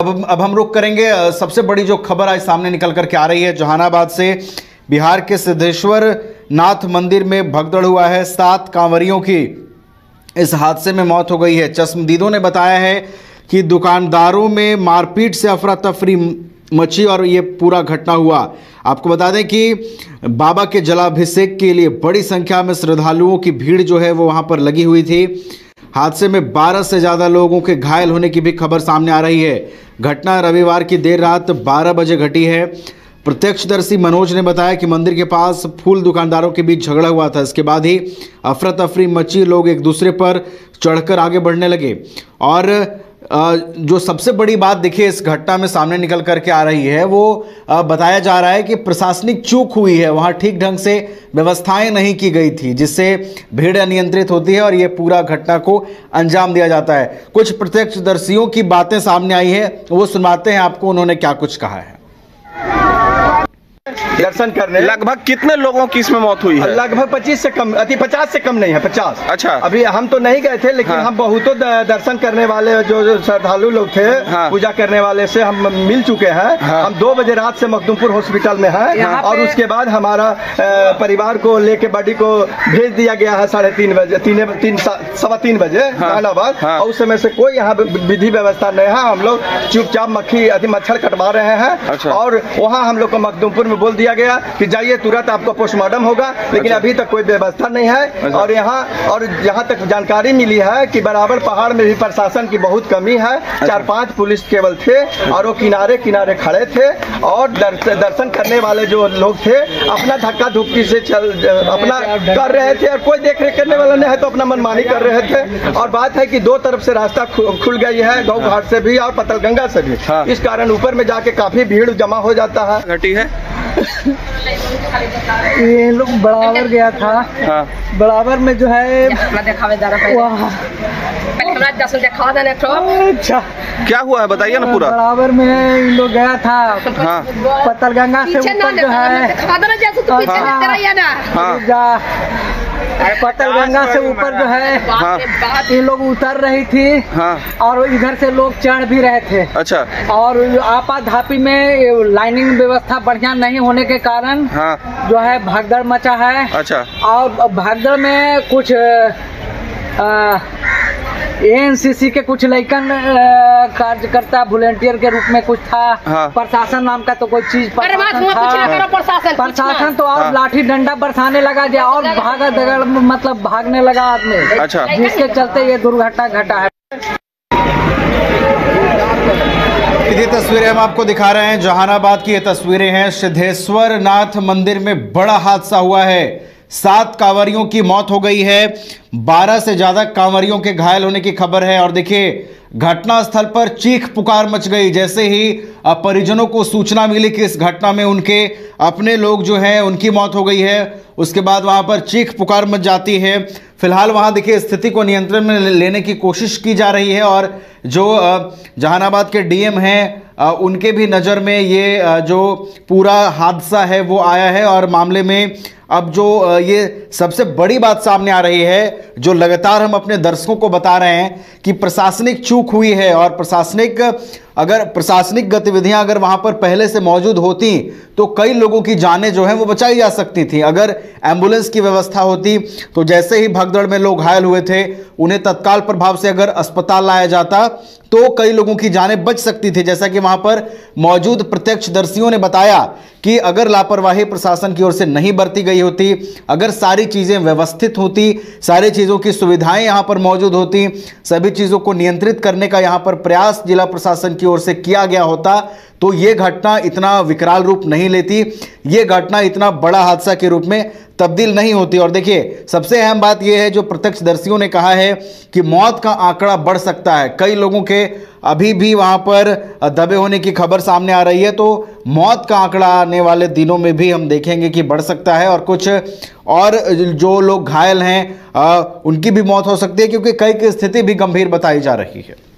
अब हम रुक करेंगे सबसे बड़ी जो खबर आज सामने निकल कर के आ रही है जहानाबाद से। बिहार के सिद्धेश्वर नाथ मंदिर में भगदड़ हुआ है, 7 कांवरियों की इस हादसे में मौत हो गई है। चश्मदीदों ने बताया है कि दुकानदारों में मारपीट से अफरा तफरी मची और ये पूरा घटना हुआ। आपको बता दें कि बाबा के जलाभिषेक के लिए बड़ी संख्या में श्रद्धालुओं की भीड़ जो है वो वहाँ पर लगी हुई थी। हादसे में 12 से ज़्यादा लोगों के घायल होने की भी खबर सामने आ रही है। घटना रविवार की देर रात 12 बजे घटी है। प्रत्यक्षदर्शी मनोज ने बताया कि मंदिर के पास फूल दुकानदारों के बीच झगड़ा हुआ था। इसके बाद ही अफरा तफरी मची, लोग एक दूसरे पर चढ़कर आगे बढ़ने लगे। और जो सबसे बड़ी बात देखिए इस घटना में सामने निकल कर के आ रही है वो बताया जा रहा है कि प्रशासनिक चूक हुई है, वहाँ ठीक ढंग से व्यवस्थाएं नहीं की गई थी जिससे भीड़ अनियंत्रित होती है और ये पूरा घटना को अंजाम दिया जाता है। कुछ प्रत्यक्षदर्शियों की बातें सामने आई है, वो सुनाते हैं आपको उन्होंने क्या कुछ कहा है। दर्शन करने लगभग कितने लोगों की इसमें मौत हुई है? लगभग 25 से कम, 50 से कम नहीं है, 50। अच्छा, अभी हम तो नहीं गए थे लेकिन हाँ। हम बहुतों दर्शन करने वाले जो श्रद्धालु लोग थे हाँ। पूजा करने वाले से हम मिल चुके हैं हाँ। हम 2 बजे रात से मखदुमपुर हॉस्पिटल में हैं हाँ। और उसके बाद हमारा परिवार को लेके बॉडी को भेज दिया गया है 3:30 बजे, 3, 3:15 बजे जहानाबाद हाँ। और उस समय से कोई यहाँ विधि व्यवस्था नहीं है। हम लोग चुपचाप मच्छर कटवा रहे हैं और वहाँ हम लोग को मखदुमपुर में बोल दिया गया कि जाइए तुरंत आपका पोस्टमार्टम होगा, लेकिन अभी तक कोई व्यवस्था नहीं है। और यहाँ तक जानकारी मिली है कि बराबर पहाड़ में भी प्रशासन की बहुत कमी है। 4-5 पुलिस केवल थे और वो किनारे किनारे खड़े थे और दर्शन करने वाले जो लोग थे अपना धक्का धुक्की से अपना कर रहे थे और कोई देख रेख करने वाला नहीं है तो अपना मनमानी कर रहे थे। और बात है कि 2 तरफ से रास्ता खुल गई है, गौ घाट से भी और पतलगंगा से भी, इस कारण ऊपर में जाके काफी भीड़ जमा हो जाता है। घटी है ये लोग बड़ावर गया था हाँ। बड़ावर में जो है अच्छा क्या हुआ है बताइए ना पूरा। बड़ावर में इन लोग गया था हाँ। पतरगंगा से ऊपर जो है हाँ। पतलगंगा से ऊपर जो है हाँ। ये लोग उतर रही थी हाँ। और इधर से लोग चढ़ भी रहे थे। अच्छा, और आपाधापी में लाइनिंग व्यवस्था बढ़िया नहीं होने के कारण हाँ। जो है भगदड़ मचा है। अच्छा, और भगदड़ में कुछ एनसीसी के कुछ लड़कन कार्यकर्ता वॉलेंटियर के रूप में कुछ था हाँ। प्रशासन नाम का तो कोई चीज प्रशासन तो और हाँ। लाठी डंडा बरसाने लगा गया और भागा दगड़ मतलब भागने लगा आदमी। अच्छा, जिसके चलते ये दुर्घटना घटा है। ये तस्वीरें हम आपको दिखा रहे हैं जहानाबाद की, ये तस्वीरें हैं। सिद्धेश्वर नाथ मंदिर में बड़ा हादसा हुआ है, 7 कांवरियों की मौत हो गई है, 12 से ज़्यादा कांवरियों के घायल होने की खबर है। और देखिए घटना स्थल पर चीख पुकार मच गई जैसे ही परिजनों को सूचना मिली कि इस घटना में उनके अपने लोग जो हैं उनकी मौत हो गई है। उसके बाद वहाँ पर चीख पुकार मच जाती है। फिलहाल वहाँ देखिए स्थिति को नियंत्रण में लेने की कोशिश की जा रही है और जो जहानाबाद के डीएम हैं उनके भी नज़र में ये जो पूरा हादसा है वो आया है। और मामले में अब जो ये सबसे बड़ी बात सामने आ रही है जो लगातार हम अपने दर्शकों को बता रहे हैं कि प्रशासनिक चूक हुई है। और प्रशासनिक गतिविधियां अगर वहां पर पहले से मौजूद होती तो कई लोगों की जानें जो हैं वो बचाई जा सकती थी। अगर एम्बुलेंस की व्यवस्था होती तो जैसे ही भगदड़ में लोग घायल हुए थे उन्हें तत्काल प्रभाव से अगर अस्पताल लाया जाता तो कई लोगों की जानें बच सकती थी। जैसा कि वहां पर मौजूद प्रत्यक्षदर्शियों ने बताया कि अगर लापरवाही प्रशासन की ओर से नहीं बरती गई होती, अगर सारी चीज़ें व्यवस्थित होती, सारी चीज़ों की सुविधाएं यहाँ पर मौजूद होती, सभी चीज़ों को नियंत्रित करने का यहाँ पर प्रयास जिला प्रशासन की ओर से किया गया होता तो ये घटना इतना विकराल रूप नहीं लेती, ये घटना इतना बड़ा हादसा के रूप में तब्दील नहीं होती। और देखिए सबसे अहम बात यह है जो प्रत्यक्षदर्शियों ने कहा है कि मौत का आंकड़ा बढ़ सकता है, कई लोगों के अभी भी वहां पर दबे होने की खबर सामने आ रही है तो मौत का आंकड़ा आने वाले दिनों में भी हम देखेंगे कि बढ़ सकता है। और कुछ और जो लोग घायल हैं उनकी भी मौत हो सकती है क्योंकि कई की स्थिति भी गंभीर बताई जा रही है।